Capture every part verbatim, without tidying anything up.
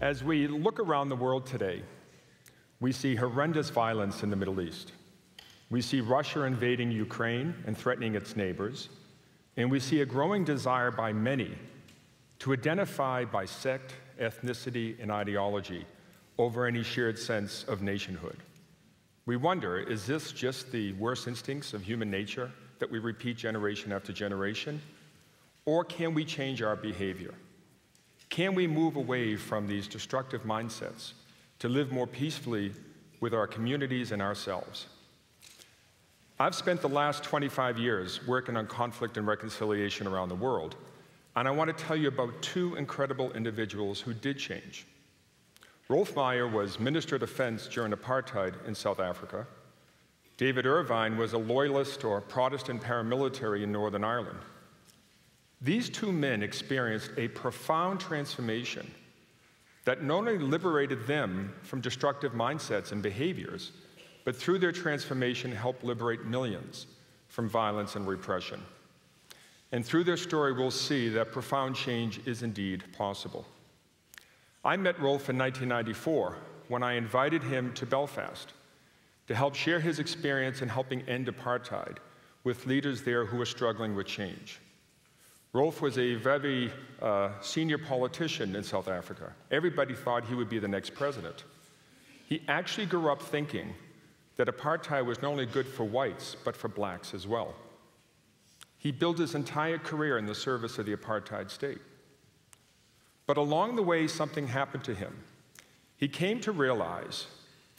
As we look around the world today, we see horrendous violence in the Middle East. We see Russia invading Ukraine and threatening its neighbors. And we see a growing desire by many to identify by sect, ethnicity, and ideology over any shared sense of nationhood. We wonder, is this just the worst instincts of human nature that we repeat generation after generation? Or can we change our behavior? Can we move away from these destructive mindsets to live more peacefully with our communities and ourselves? I've spent the last twenty-five years working on conflict and reconciliation around the world, and I want to tell you about two incredible individuals who did change. Roelf Meyer was Minister of Defense during apartheid in South Africa. David Ervine was a loyalist or Protestant paramilitary in Northern Ireland. These two men experienced a profound transformation that not only liberated them from destructive mindsets and behaviors, but through their transformation helped liberate millions from violence and repression. And through their story, we'll see that profound change is indeed possible. I met Roelf in nineteen ninety-four when I invited him to Belfast to help share his experience in helping end apartheid with leaders there who were struggling with change. Roelf was a very uh, senior politician in South Africa. Everybody thought he would be the next president. He actually grew up thinking that apartheid was not only good for whites, but for blacks as well. He built his entire career in the service of the apartheid state. But along the way, something happened to him. He came to realize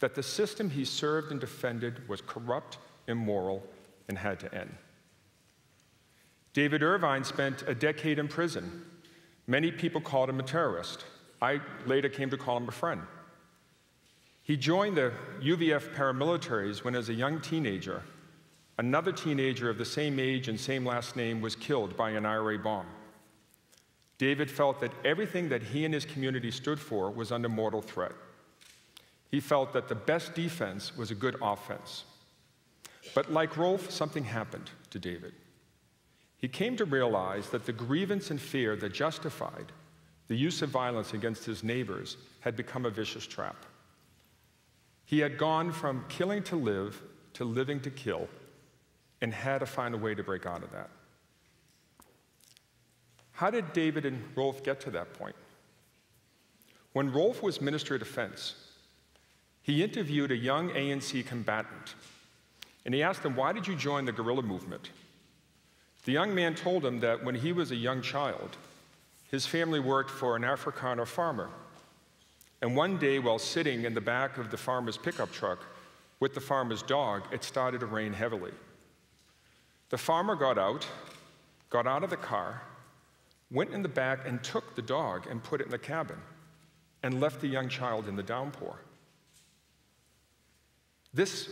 that the system he served and defended was corrupt, immoral, and had to end. David Ervine spent a decade in prison. Many people called him a terrorist. I later came to call him a friend. He joined the U V F paramilitaries when, as a young teenager, another teenager of the same age and same last name was killed by an I R A bomb. David felt that everything that he and his community stood for was under mortal threat. He felt that the best defense was a good offense. But like Roelf, something happened to David. He came to realize that the grievance and fear that justified the use of violence against his neighbors had become a vicious trap. He had gone from killing to live to living to kill and had to find a way to break out of that. How did David and Roelf get to that point? When Roelf was Minister of Defense, he interviewed a young A N C combatant, and he asked him, "Why did you join the guerrilla movement?" The young man told him that when he was a young child, his family worked for an Afrikaner farmer. And one day, while sitting in the back of the farmer's pickup truck with the farmer's dog, it started to rain heavily. The farmer got out, got out of the car, went in the back and took the dog and put it in the cabin and left the young child in the downpour. This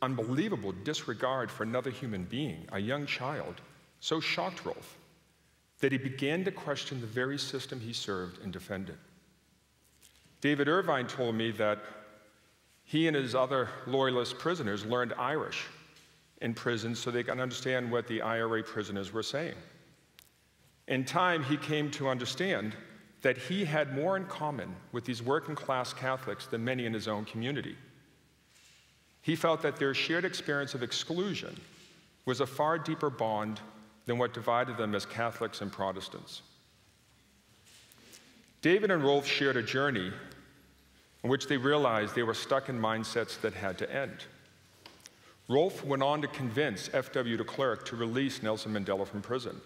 unbelievable disregard for another human being, a young child, so shocked Roelf that he began to question the very system he served and defended. David Ervine told me that he and his other loyalist prisoners learned Irish in prison so they could understand what the I R A prisoners were saying. In time, he came to understand that he had more in common with these working-class Catholics than many in his own community. He felt that their shared experience of exclusion was a far deeper bond than what divided them as Catholics and Protestants. David and Roelf shared a journey in which they realized they were stuck in mindsets that had to end. Roelf went on to convince F W de Klerk to release Nelson Mandela from prison,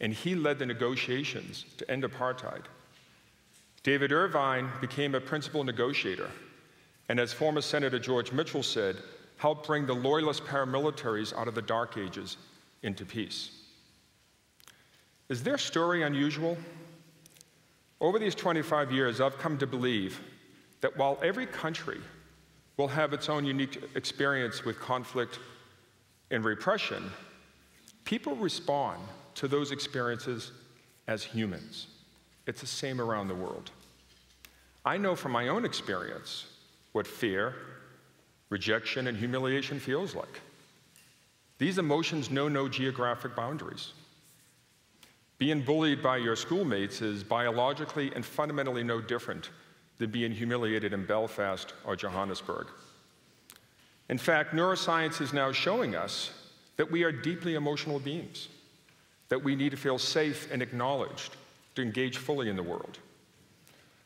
and he led the negotiations to end apartheid. David Ervine became a principal negotiator, and as former Senator George Mitchell said, helped bring the loyalist paramilitaries out of the dark ages into peace. Is their story unusual? Over these twenty-five years, I've come to believe that while every country will have its own unique experience with conflict and repression, people respond to those experiences as humans. It's the same around the world. I know from my own experience what fear, rejection, and humiliation feels like. These emotions know no geographic boundaries. Being bullied by your schoolmates is biologically and fundamentally no different than being humiliated in Belfast or Johannesburg. In fact, neuroscience is now showing us that we are deeply emotional beings, that we need to feel safe and acknowledged to engage fully in the world.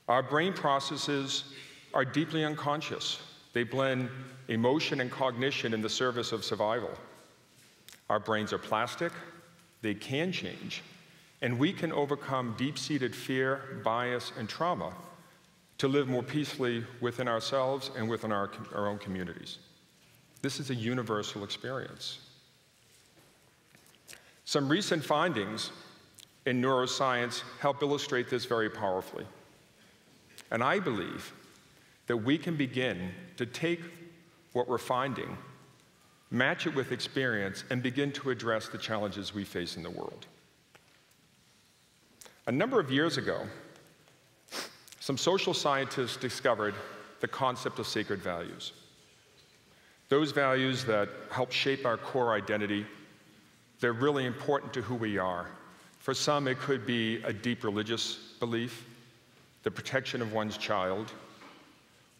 Our brain processes are deeply unconscious. They blend emotion and cognition in the service of survival. Our brains are plastic, they can change, and we can overcome deep-seated fear, bias, and trauma to live more peacefully within ourselves and within our, our own communities. This is a universal experience. Some recent findings in neuroscience help illustrate this very powerfully. And I believe that we can begin to take what we're finding, match it with experience, and begin to address the challenges we face in the world. A number of years ago, some social scientists discovered the concept of sacred values. Those values that help shape our core identity, they're really important to who we are. For some, it could be a deep religious belief, the protection of one's child,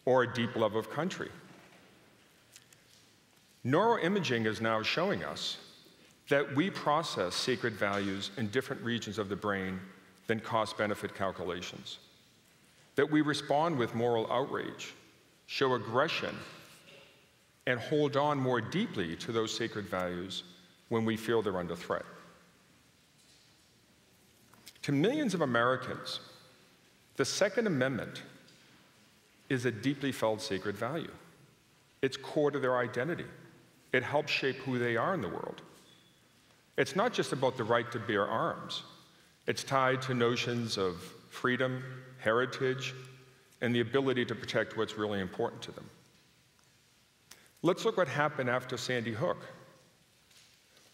or a deep love of country. Neuroimaging is now showing us that we process sacred values in different regions of the brain than cost-benefit calculations, that we respond with moral outrage, show aggression, and hold on more deeply to those sacred values when we feel they're under threat. To millions of Americans, the Second Amendment is a deeply felt sacred value. It's core to their identity. It helps shape who they are in the world. It's not just about the right to bear arms. It's tied to notions of freedom, heritage, and the ability to protect what's really important to them. Let's look what happened after Sandy Hook.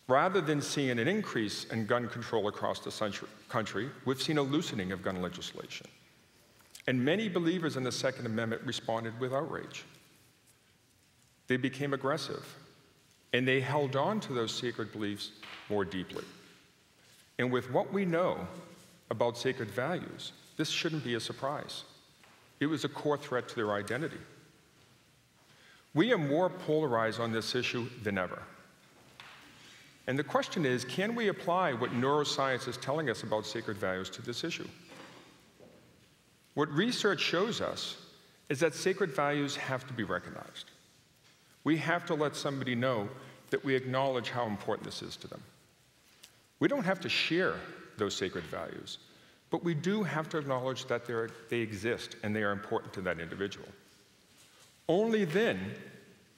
Rather than seeing an increase in gun control across the country, we've seen a loosening of gun legislation. And many believers in the Second Amendment responded with outrage. They became aggressive, and they held on to those sacred beliefs more deeply. And with what we know about sacred values, this shouldn't be a surprise. It was a core threat to their identity. We are more polarized on this issue than ever. And the question is, can we apply what neuroscience is telling us about sacred values to this issue? What research shows us is that sacred values have to be recognized. We have to let somebody know that we acknowledge how important this is to them. We don't have to share those sacred values, but we do have to acknowledge that they exist and they are important to that individual. Only then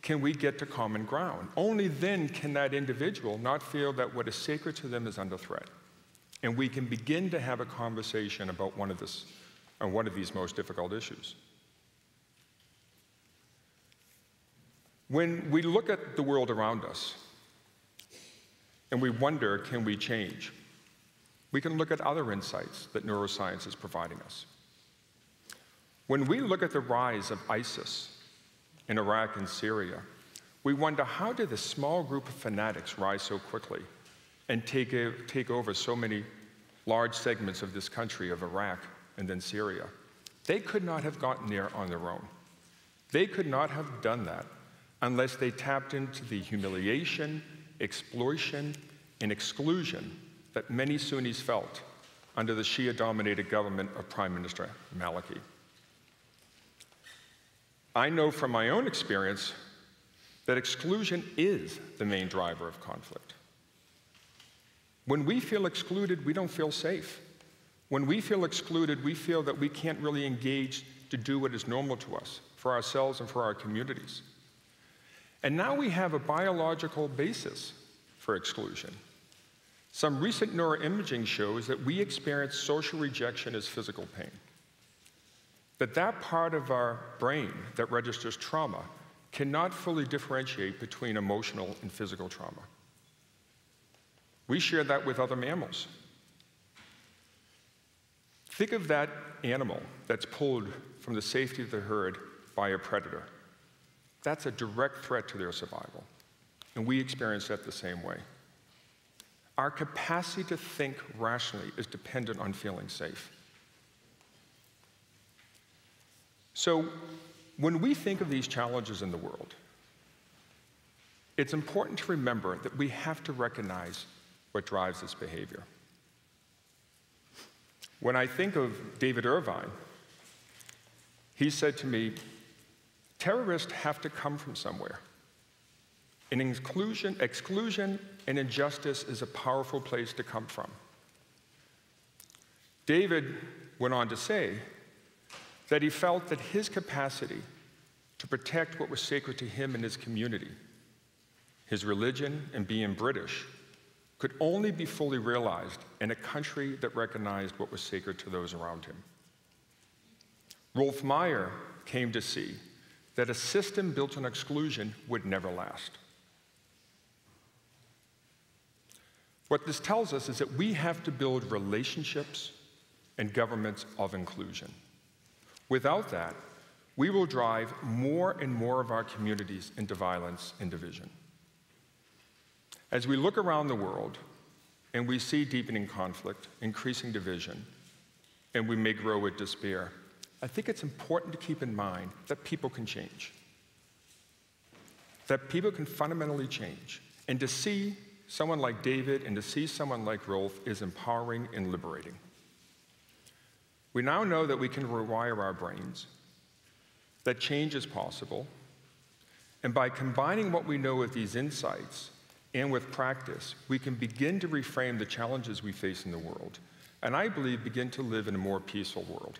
can we get to common ground. Only then can that individual not feel that what is sacred to them is under threat. And we can begin to have a conversation about one of, this, uh, one of these most difficult issues. When we look at the world around us and we wonder, can we change? We can look at other insights that neuroscience is providing us. When we look at the rise of ISIS in Iraq and Syria, we wonder, how did this small group of fanatics rise so quickly and take, a, take over so many large segments of this country, of Iraq and then Syria? They could not have gotten there on their own. They could not have done that unless they tapped into the humiliation, exploitation, and exclusion that many Sunnis felt under the Shia-dominated government of Prime Minister Maliki. I know from my own experience that exclusion is the main driver of conflict. When we feel excluded, we don't feel safe. When we feel excluded, we feel that we can't really engage to do what is normal to us, for ourselves and for our communities. And now we have a biological basis for exclusion. Some recent neuroimaging shows that we experience social rejection as physical pain. That that part of our brain that registers trauma cannot fully differentiate between emotional and physical trauma. We share that with other mammals. Think of that animal that's pulled from the safety of the herd by a predator. That's a direct threat to their survival, and we experience that the same way. Our capacity to think rationally is dependent on feeling safe. So when we think of these challenges in the world, it's important to remember that we have to recognize what drives this behavior. When I think of David Ervine, he said to me, terrorists have to come from somewhere. And exclusion, exclusion and injustice is a powerful place to come from. David went on to say that he felt that his capacity to protect what was sacred to him and his community, his religion, and being British, could only be fully realized in a country that recognized what was sacred to those around him. Roelf Meyer came to see that a system built on exclusion would never last. What this tells us is that we have to build relationships and governments of inclusion. Without that, we will drive more and more of our communities into violence and division. As we look around the world and we see deepening conflict, increasing division, and we may grow with despair, I think it's important to keep in mind that people can change, that people can fundamentally change. And to see someone like David and to see someone like Roelf is empowering and liberating. We now know that we can rewire our brains, that change is possible, and by combining what we know with these insights and with practice, we can begin to reframe the challenges we face in the world, and I believe begin to live in a more peaceful world.